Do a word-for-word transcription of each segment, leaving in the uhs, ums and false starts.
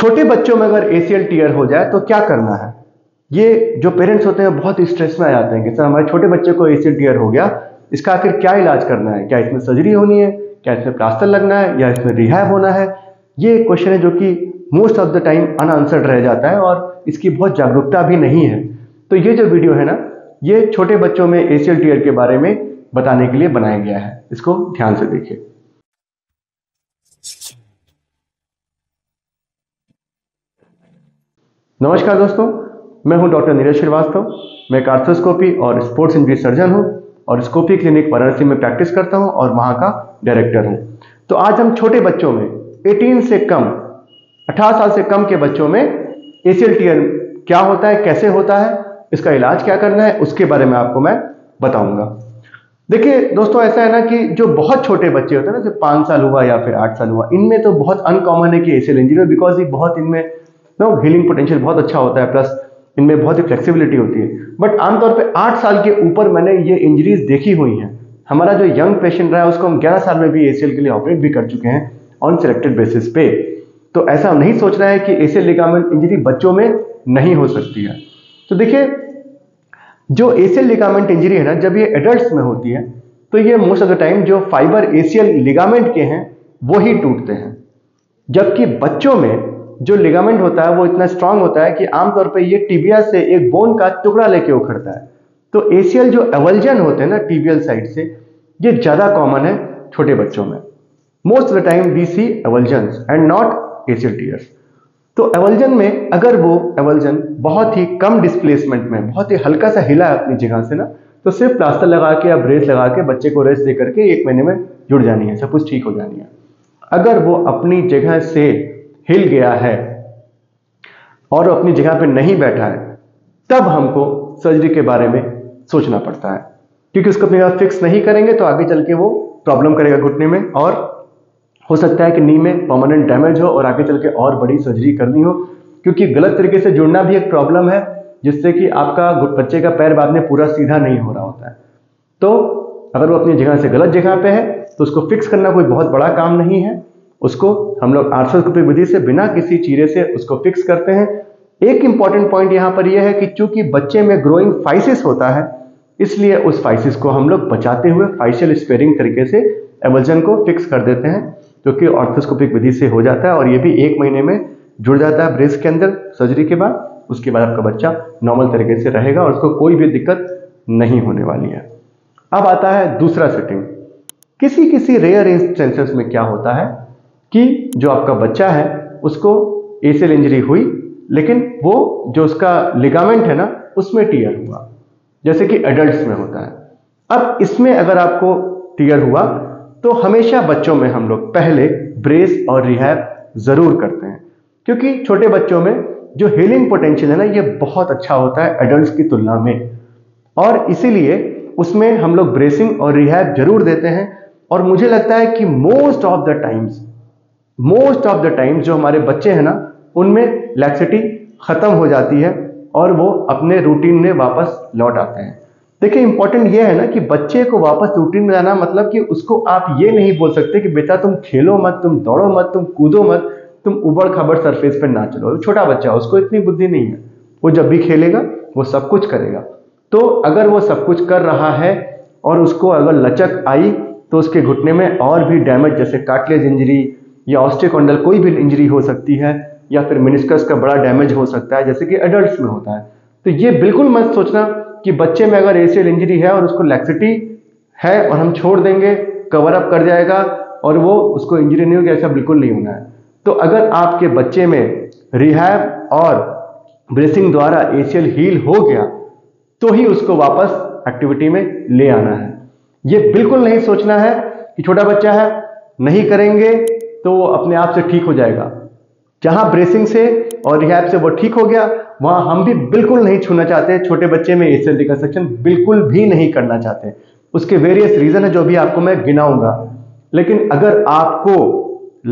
छोटे बच्चों में अगर ए सी एल टीयर हो जाए तो क्या करना है? ये जो पेरेंट्स होते हैं बहुत स्ट्रेस में आ जाते हैं कि सर हमारे छोटे बच्चे को ए सी एल टीयर हो गया, इसका आखिर क्या इलाज करना है, क्या इसमें सर्जरी होनी है, क्या इसमें प्लास्टर लगना है या इसमें रिहैब होना है? ये क्वेश्चन है जो कि most of the time unanswered रह जाता है और इसकी बहुत जागरूकता भी नहीं है। तो ये जो वीडियो है ना, ये छोटे बच्चों में ए सी एल टीयर के बारे में बताने के लिए बनाया गया है, इसको ध्यान से देखिए। नमस्कार दोस्तों, मैं हूं डॉक्टर नीरज श्रीवास्तव, मैं आर्थ्रोस्कोपी और स्पोर्ट्स इंजरी सर्जन हूं और स्कोपिक क्लिनिक वाराणसी में प्रैक्टिस करता हूं और वहां का डायरेक्टर हूं। तो आज हम छोटे बच्चों में अठारह से कम अठारह साल से कम के बच्चों में ए सी एल टीयर क्या होता है, कैसे होता है, इसका इलाज क्या करना है, उसके बारे में आपको मैं बताऊंगा। देखिए दोस्तों, ऐसा है ना कि जो बहुत छोटे बच्चे होते हैं ना, जो पाँच साल हुआ या फिर आठ साल हुआ, इनमें तो बहुत अनकॉमन है कि A C L injury, because ये बहुत इनमें नो हीलिंग पोटेंशियल बहुत अच्छा होता है, प्लस इनमें बहुत ही फ्लेक्सिबिलिटी होती है। बट आमतौर पे आठ साल के ऊपर मैंने ये इंजरीज देखी हुई हैं। हमारा जो यंग पेशेंट रहा है उसको हम ग्यारह साल में भी ए सी एल के लिए ऑपरेट भी कर चुके हैं ऑन सिलेक्टेड बेसिस पे। तो ऐसा नहीं सोच रहा है कि A C L ligament injury बच्चों में नहीं हो सकती है। तो देखिए, जो A C L ligament injury है ना, जब ये एडल्ट में होती है तो ये मोस्ट ऑफ द टाइम जो fibre A C L ligament के हैं वो ही टूटते हैं, जबकि बच्चों में जो लिगामेंट होता है वो इतना स्ट्रांग होता है कि आमतौर पे ये टीबिया से एक बोन का टुकड़ा लेके उखड़ता है। तो ए सी एल जो एवल्जन होते हैं ना टीबियल साइड से, ये ज्यादा कॉमन है छोटे बच्चों में। Most of the time we see avulsions and not A C L tears. तो एवल्जन में अगर वो एवल्जन बहुत ही कम डिस्प्लेसमेंट में, बहुत ही हल्का सा हिला है अपनी जगह से ना, तो सिर्फ प्लास्टर लगा के या ब्रेस लगा के बच्चे को रेस्ट दे करके एक महीने में जुड़ जानी है, सब कुछ ठीक हो जानी है। अगर वो अपनी जगह से हिल गया है और अपनी जगह पे नहीं बैठा है, तब हमको सर्जरी के बारे में सोचना पड़ता है, क्योंकि उसको अपनी जगह फिक्स नहीं करेंगे तो आगे चल के वो प्रॉब्लम करेगा घुटने में और हो सकता है कि नी में परमानेंट डैमेज हो और आगे चल के और बड़ी सर्जरी करनी हो, क्योंकि गलत तरीके से जुड़ना भी एक प्रॉब्लम है, जिससे कि आपका बच्चे का पैर बाद में पूरा सीधा नहीं हो रहा होता है। तो अगर वो अपनी जगह से गलत जगह पे है तो उसको फिक्स करना कोई बहुत बड़ा काम नहीं है। उसको हम लोग आर्थ्रोस्कोपिक विधि से बिना किसी चीरे से उसको फिक्स करते हैं। एक इंपॉर्टेंट पॉइंट यहाँ पर यह है कि चूंकि बच्चे में ग्रोइंग फाइसिस होता है, इसलिए उस फाइसिस को हम लोग बचाते हुए फाइशियल स्पेयरिंग तरीके से एवल्जन को फिक्स कर देते हैं, जो कि आर्थ्रोस्कोपिक विधि से हो जाता है और ये भी एक महीने में जुड़ जाता है ब्रेस के अंदर सर्जरी के बाद। उसके बाद आपका बच्चा नॉर्मल तरीके से रहेगा और उसको कोई भी दिक्कत नहीं होने वाली है। अब आता है दूसरा सेटिंग। किसी किसी रेयर इंस्टेंसेस में क्या होता है कि जो आपका बच्चा है उसको ए सी एल इंजरी हुई, लेकिन वो जो उसका लिगामेंट है ना उसमें टीयर हुआ, जैसे कि एडल्ट्स में होता है। अब इसमें अगर आपको टीयर हुआ तो हमेशा बच्चों में हम लोग पहले ब्रेस और रिहैब जरूर करते हैं, क्योंकि छोटे बच्चों में जो हीलिंग पोटेंशियल है ना ये बहुत अच्छा होता है एडल्ट्स की तुलना में, और इसीलिए उसमें हम लोग ब्रेसिंग और रिहैब जरूर देते हैं। और मुझे लगता है कि most of the times most of the time जो हमारे बच्चे हैं ना उनमें लैक्सिटी खत्म हो जाती है और वो अपने रूटीन में वापस लौट आते हैं। देखिए, इंपॉर्टेंट ये है ना कि बच्चे को वापस रूटीन में लाना, मतलब कि उसको आप ये नहीं बोल सकते कि बेटा तुम खेलो मत, तुम दौड़ो मत, तुम कूदो मत, तुम उबड़ खाबड़ सरफेस पर ना चलो। छोटा बच्चा, उसको इतनी बुद्धि नहीं है, वो जब भी खेलेगा वो सब कुछ करेगा। तो अगर वो सब कुछ कर रहा है और उसको अगर लचक आई तो उसके घुटने में और भी डैमेज, जैसे कार्टिलेज इंजरी या ऑस्टियोकॉन्डल कोई भी इंजरी हो सकती है, या फिर मेनिस्कस का बड़ा डैमेज हो सकता है जैसे कि एडल्ट्स में होता है। तो ये बिल्कुल मत सोचना कि बच्चे में अगर ए सी एल इंजरी है और उसको लैक्सिटी है और हम छोड़ देंगे, कवर अप कर जाएगा और वो उसको इंजरी नहीं होगी, ऐसा बिल्कुल नहीं होना है। तो अगर आपके बच्चे में रिहैब और ब्रेसिंग द्वारा ए सी एल हील हो गया तो ही उसको वापस एक्टिविटी में ले आना है। ये बिल्कुल नहीं सोचना है कि छोटा बच्चा है नहीं करेंगे तो वो अपने आप से ठीक हो जाएगा। जहां ब्रेसिंग से और रिहैब से वो ठीक हो गया, वहां हम भी बिल्कुल नहीं छूना चाहते। छोटे बच्चे में ए सी एल रिकंस्ट्रक्शन बिल्कुल भी नहीं करना चाहते। उसके वेरियस रीजन है जो भी आपको मैं गिनाऊंगा, लेकिन अगर आपको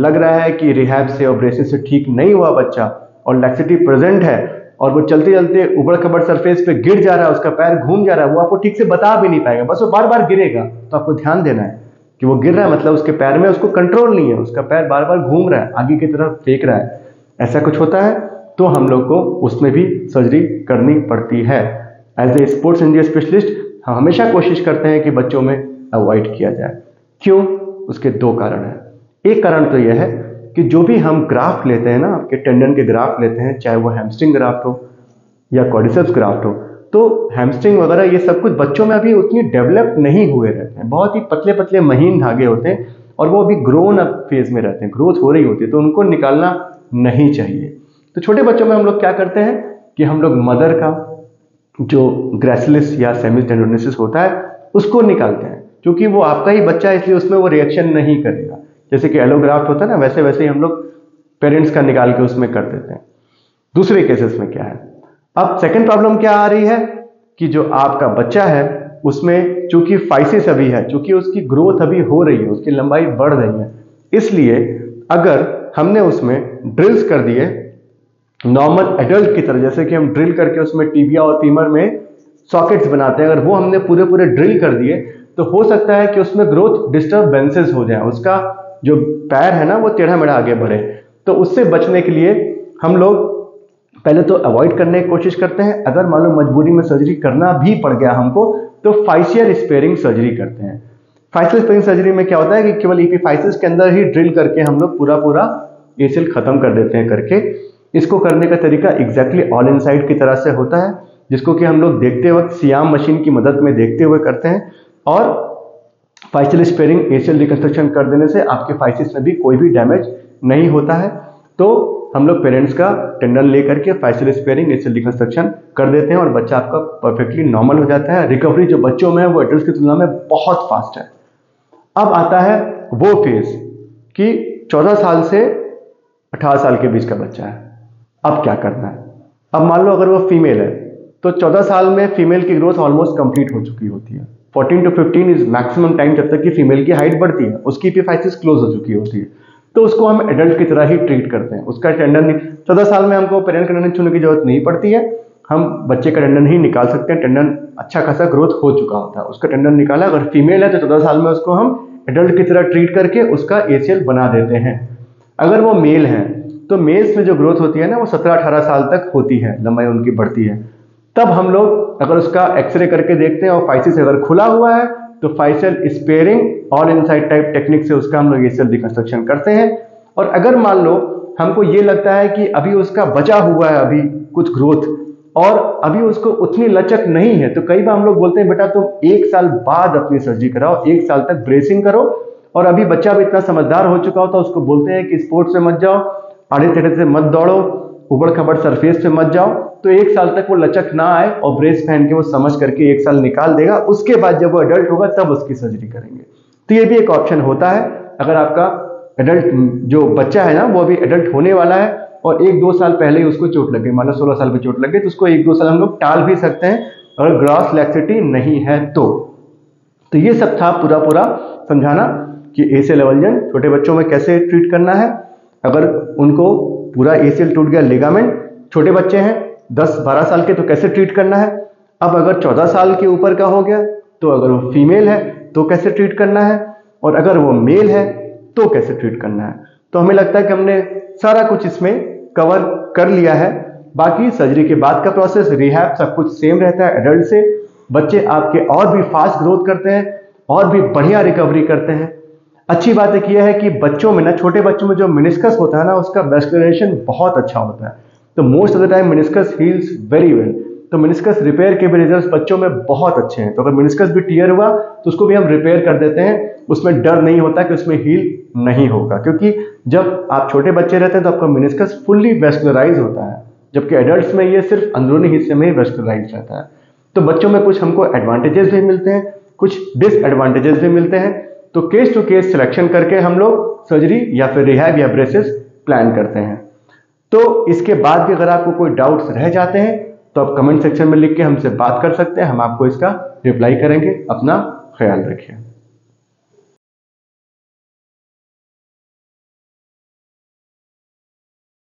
लग रहा है कि रिहैब से और ब्रेसिंग से ठीक नहीं हुआ बच्चा और लैक्सिटी प्रेजेंट है और वो चलते चलते उबड़ खबड़ सरफेस पे गिर जा रहा है, उसका पैर घूम जा रहा है, वो आपको ठीक से बता भी नहीं पाएगा, बस वो बार बार गिरेगा। तो आपको ध्यान देना है कि वो गिर रहा है, मतलब उसके पैर में उसको कंट्रोल नहीं है, उसका पैर बार बार घूम रहा है, आगे की तरफ फेंक रहा है। ऐसा कुछ होता है तो हम लोग को उसमें भी सर्जरी करनी पड़ती है। As a sports injury specialist हम हमेशा कोशिश करते हैं कि बच्चों में अवॉइड किया जाए। क्यों? उसके दो कारण हैं। एक कारण तो यह है कि जो भी हम ग्राफ्ट लेते हैं ना, आपके टेंडन के ग्राफ्ट लेते हैं, चाहे वो हैमस्ट्रिंग ग्राफ्ट हो या कॉर्डिसेप्स ग्राफ्ट हो, तो हैमस्ट्रिंग वगैरह ये सब कुछ बच्चों में अभी उतनी डेवलप नहीं हुए रहते हैं। बहुत ही पतले पतले महीन धागे होते हैं और वो अभी ग्रोन अप फेज में रहते हैं, ग्रोथ हो रही होती है, तो उनको निकालना नहीं चाहिए। तो छोटे बच्चों में हम लोग क्या करते हैं कि हम लोग मदर का जो ग्रेसिलिस या सेमिस टेंडोनेसिस होता है उसको निकालते हैं, क्योंकि वो आपका ही बच्चा है इसलिए उसमें वो रिएक्शन नहीं करेगा। जैसे कि एलोग्राफ्ट होता है ना, वैसे वैसे ही हम लोग पेरेंट्स का निकाल के उसमें कर देते हैं। दूसरे केसेस में क्या है, अब सेकंड प्रॉब्लम क्या आ रही है कि जो आपका बच्चा है उसमें चूंकि फाइसिस अभी है, चूंकि उसकी ग्रोथ अभी हो रही है, उसकी लंबाई बढ़ रही है, इसलिए अगर हमने उसमें ड्रिल्स कर दिए नॉर्मल एडल्ट की तरह, जैसे कि हम ड्रिल करके उसमें टीबिया और फीमर में सॉकेट्स बनाते हैं, अगर वो हमने पूरे पूरे ड्रिल कर दिए तो हो सकता है कि उसमें ग्रोथ डिस्टर्बेंसेस हो जाए, उसका जो पैर है ना वो टेढ़ा मेढ़ा आगे बढ़े। तो उससे बचने के लिए हम लोग पहले तो अवॉइड करने की कोशिश करते हैं। अगर मान लो मजबूरी में सर्जरी करना भी पड़ गया हमको तो फाइसियल स्पेयरिंग सर्जरी करते हैं। फाइसियल स्पेयरिंग सर्जरी में क्या होता है कि केवल ईपीफाइसिस के अंदर ही ड्रिल करके हम लोग पूरा पूरा एसीएल खत्म कर देते हैं करके। इसको करने का तरीका एग्जैक्टली ऑल इनसाइड की तरह से होता है, जिसको कि हम लोग देखते वक्त सियाम मशीन की मदद में देखते हुए करते हैं। और फाइसियल स्पेयरिंग एसीएल रिकन्स्ट्रक्शन कर देने से आपके फाइसिस में भी कोई भी डैमेज नहीं होता है। तो हम लोग पेरेंट्स का टेंडन लेकर के फाइसियल स्पेयरिंग एसीएल रिकन्स्ट्रक्शन कर देते हैं और बच्चा आपका परफेक्टली नॉर्मल हो जाता है। रिकवरी जो बच्चों में है वो एडल्ट्स की तुलना में बहुत फास्ट है। अब आता है वो फेज कि चौदह साल से अठारह साल के बीच का बच्चा है, अब क्या करना है। अब मान लो अगर वो फीमेल है तो चौदह साल में फीमेल की ग्रोथ ऑलमोस्ट कंप्लीट हो चुकी होती है। Fourteen to fifteen is maximum time जब तक कि फीमेल की हाइट बढ़ती है, उसकी एपिफाइसिस क्लोज हो चुकी होती है, तो उसको हम एडल्ट की तरह ही ट्रीट करते हैं। उसका टेंडन चौदह साल में हमको पेरेंट का टेंडन छूने की जरूरत नहीं पड़ती है, हम बच्चे का टेंडन ही निकाल सकते हैं। टेंडन अच्छा खासा ग्रोथ हो चुका होता है, उसका टेंडन निकाला। अगर फीमेल है तो चौदह साल में उसको हम एडल्ट की तरह ट्रीट करके उसका एसीएल बना देते हैं। अगर वो मेल है तो मेल्स में जो ग्रोथ होती है ना वो सत्रह अठारह साल तक होती है, लंबाई उनकी बढ़ती है। तब हम लोग अगर उसका एक्सरे करके देखते हैं और फाइसिस अगर खुला हुआ है तो फाइसियल sparing all inside type technique से उसका हम लोग एसीएल रिकन्स्ट्रक्शन करते हैं। और अगर मान लो हमको ये लगता है कि अभी उसका बचा हुआ है अभी कुछ ग्रोथ और अभी उसको उतनी लचक नहीं है, तो कई बार हम लोग बोलते हैं बेटा तुम एक साल बाद अपनी सर्जरी कराओ, एक साल तक ब्रेसिंग करो। और अभी बच्चा भी इतना समझदार हो चुका होता है, उसको बोलते हैं कि स्पोर्ट्स में मत जाओ, आड़े टेढ़े से मत दौड़ो, उबड़ खबड़ सरफेस पे मत जाओ, तो एक साल तक वो लचक ना आए और ब्रेस पहन के वो समझ करके एक साल निकाल देगा। उसके बाद जब वो एडल्ट होगा तब उसकी सर्जरी करेंगे। तो ये भी एक ऑप्शन होता है। अगर आपका एडल्ट जो बच्चा है ना वो अभी एडल्ट होने वाला है और एक दो साल पहले ही उसको चोट लग गई, मान लो सोलह साल पे चोट लग गई, तो उसको एक दो साल हम लोग टाल भी सकते हैं अगर ग्रॉस लैक्सिटी नहीं है तो। तो ये सब था पूरा पूरा समझाना कि एसीएल एवल्जन छोटे बच्चों में कैसे ट्रीट करना है। अगर उनको पूरा एसीएल टूट गया, लिगामेंट, छोटे बच्चे हैं दस बारह साल के, तो कैसे ट्रीट करना है। अब अगर चौदह साल के ऊपर का हो गया तो अगर वो फीमेल है तो कैसे ट्रीट करना है, और अगर वो मेल है तो कैसे ट्रीट करना है। तो हमें लगता है कि हमने सारा कुछ इसमें कवर कर लिया है। बाकी सर्जरी के बाद का प्रोसेस, रिहैब, सब कुछ सेम रहता है। एडल्ट से बच्चे आपके और भी फास्ट ग्रोथ करते हैं और भी बढ़िया रिकवरी करते हैं। अच्छी बात एक यह है कि बच्चों में ना, छोटे बच्चों में जो मेनिस्कस होता है ना उसका रेस्टोरेशन बहुत अच्छा होता है। तो most of the time meniscus heals very well. तो मेनिस्कस रिपेयर के भी रिजल्ट बच्चों में बहुत अच्छे हैं। तो अगर मेनिस्कस भी टियर हुआ तो उसको भी हम रिपेयर कर देते हैं, उसमें डर नहीं होता कि उसमें हील नहीं होगा, क्योंकि जब आप छोटे बच्चे रहते हैं तो आपका मेनिस्कस फुल्ली वेस्कुलराइज होता है, जबकि एडल्ट में ये सिर्फ अंदरूनी हिस्से में ही वेस्कुलराइज रहता है। तो बच्चों में कुछ हमको एडवांटेजेस भी मिलते हैं, कुछ डिसएडवांटेजेस भी मिलते हैं। तो केस टू केस सिलेक्शन करके हम लोग सर्जरी या फिर रिहैब या ब्रेसेस प्लान करते हैं। तो इसके बाद भी अगर आपको कोई डाउट्स रह जाते हैं तो आप कमेंट सेक्शन में लिख के हमसे बात कर सकते हैं, हम आपको इसका रिप्लाई करेंगे। अपना ख्याल रखिए।